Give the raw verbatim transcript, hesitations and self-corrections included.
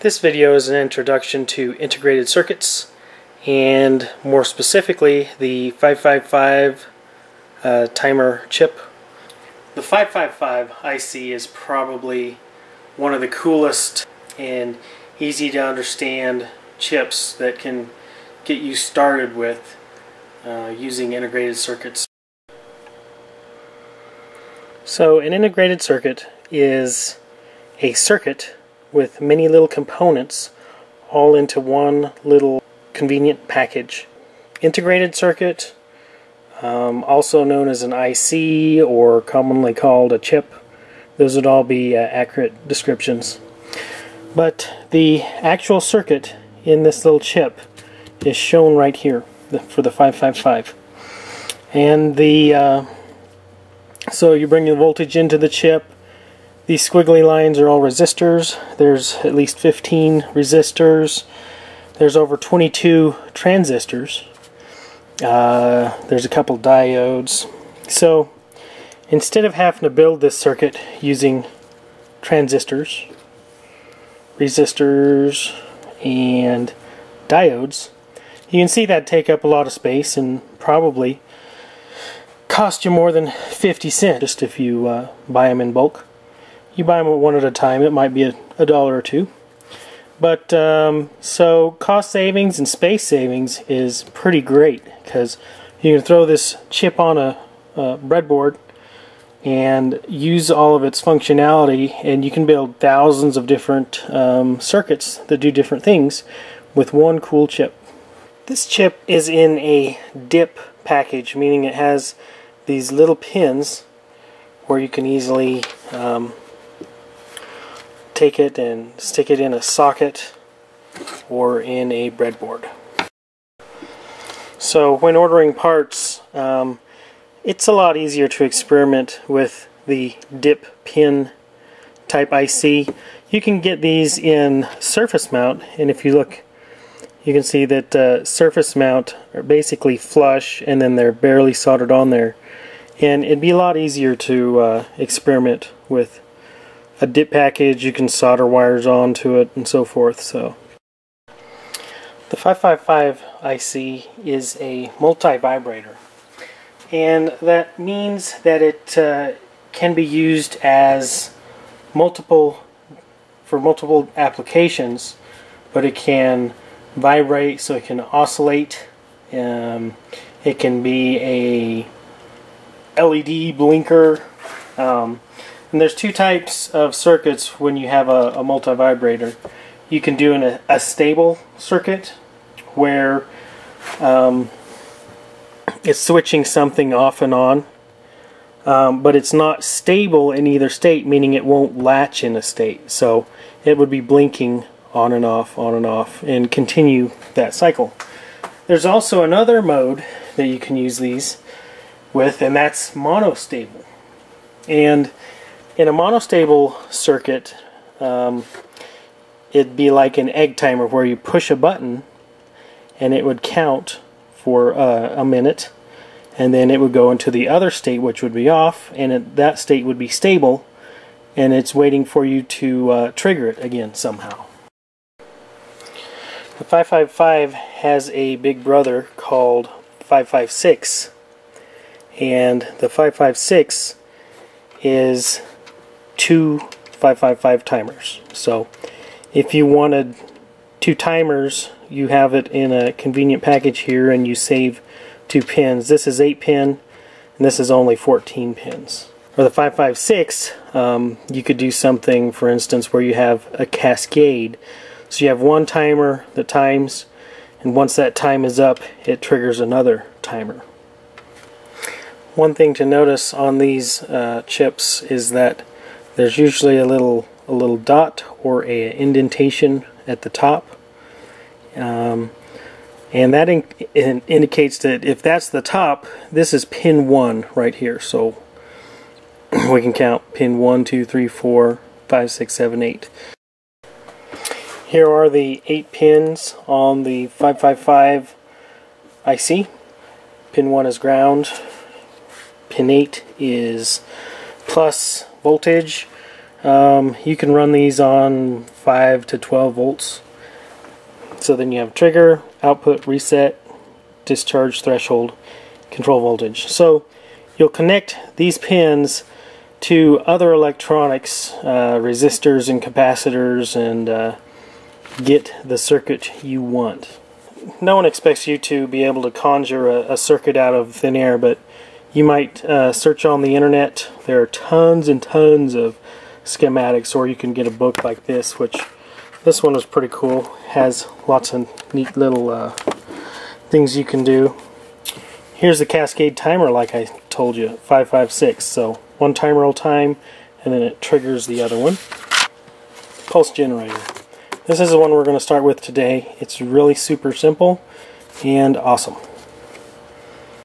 This video is an introduction to integrated circuits, and more specifically the five five five uh, timer chip. The five five five I C is probably one of the coolest and easy to understand chips that can get you started with uh, using integrated circuits. So an integrated circuit is a circuit with many little components all into one little convenient package. Integrated circuit, um, also known as an I C or commonly called a chip, those would all be uh, accurate descriptions. But the actual circuit in this little chip is shown right here for the five five five. And the uh, so you bring the voltage into the chip. These squiggly lines are all resistors. There's at least fifteen resistors. There's over twenty-two transistors. Uh, there's a couple diodes. So instead of having to build this circuit using transistors, resistors, and diodes, you can see that take up a lot of space and probably cost you more than fifty cents just if you uh, buy them in bulk. You buy them one at a time, it might be a, a dollar or two. But um, so cost savings and space savings is pretty great, because you can throw this chip on a, a breadboard and use all of its functionality, and you can build thousands of different um, circuits that do different things with one cool chip. This chip is in a dip package, meaning it has these little pins where you can easily um, take it and stick it in a socket or in a breadboard. So when ordering parts, um, it's a lot easier to experiment with the dip pin type I C. You can get these in surface mount, and if you look, you can see that uh, surface mount are basically flush, and then they're barely soldered on there, and it'd be a lot easier to uh, experiment with a dip package. You can solder wires onto it and so forth. So the five five five I C is a multi-vibrator, and that means that it uh, can be used as multiple for multiple applications, but it can vibrate, so it can oscillate. Um, it can be a L E D blinker. Um, And there's two types of circuits when you have a, a multi-vibrator. You can do an, a stable circuit where um, it's switching something off and on, um, but it's not stable in either state, meaning it won't latch in a state. So it would be blinking on and off, on and off, and continue that cycle. There's also another mode that you can use these with, and that's monostable. And in a monostable circuit, um, it'd be like an egg timer where you push a button and it would count for uh, a minute, and then it would go into the other state, which would be off, and it, that state would be stable, and it's waiting for you to uh, trigger it again somehow. The five five five has a big brother called five five six, and the five five six is two five five five timers. So if you wanted two timers, you have it in a convenient package here, and you save two pins. This is eight pin, and this is only fourteen pins. For the five five six, um, you could do something, for instance, where you have a cascade. So you have one timer that times, and once that time is up, it triggers another timer. One thing to notice on these uh, chips is that there's usually a little a little dot or a indentation at the top, um, and that in in indicates that if that's the top, this is pin one right here. So we can count pin one, two, three, four, five, six, seven, eight. Here are the eight pins on the five five five I C. Pin one is ground. Pin eight is plus voltage, Um, you can run these on five to twelve volts. So then you have trigger, output, reset, discharge threshold, control voltage. So you'll connect these pins to other electronics, uh, resistors and capacitors, and uh, get the circuit you want. No one expects you to be able to conjure a, a circuit out of thin air, but you might uh, search on the internet. There are tons and tons of schematics, or you can get a book like this, which this one is pretty cool. Has lots of neat little uh, things you can do. Here's the cascade timer, like I told you, five five six. So one timer will time, and then it triggers the other one. Pulse generator. This is the one we're going to start with today. It's really super simple and awesome.